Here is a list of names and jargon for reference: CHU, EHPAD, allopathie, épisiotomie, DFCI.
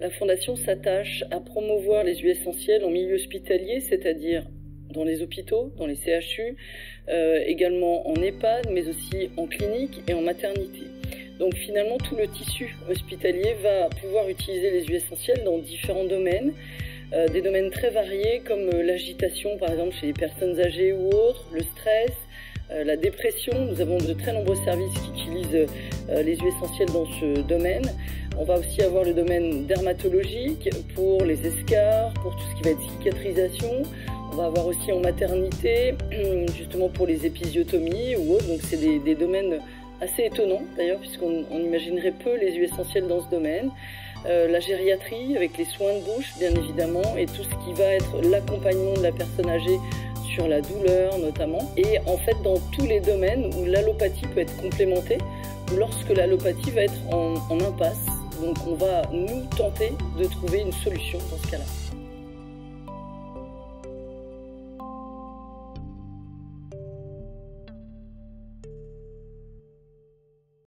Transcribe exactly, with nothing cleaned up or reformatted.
La Fondation s'attache à promouvoir les U S essentiels en milieu hospitalier, c'est-à-dire dans les hôpitaux, dans les C H U, euh, également en EHPAD, mais aussi en clinique et en maternité. Donc finalement, tout le tissu hospitalier va pouvoir utiliser les U S essentiels dans différents domaines, euh, des domaines très variés comme l'agitation, par exemple chez les personnes âgées ou autres, le stress, euh, la dépression. Nous avons de très nombreux services qui utilisent euh, les U S essentiels dans ce domaine. On va aussi avoir le domaine dermatologique pour les escarres, pour tout ce qui va être cicatrisation. On va avoir aussi en maternité, justement pour les épisiotomies ou autres. Donc c'est des, des domaines assez étonnants d'ailleurs, puisqu'on on imaginerait peu les U S essentiels dans ce domaine. Euh, la gériatrie avec les soins de bouche, bien évidemment, et tout ce qui va être l'accompagnement de la personne âgée sur la douleur notamment. Et en fait, dans tous les domaines où l'allopathie peut être complémentée, ou lorsque l'allopathie va être en, en impasse, donc on va nous tenter de trouver une solution dans ce cas-là.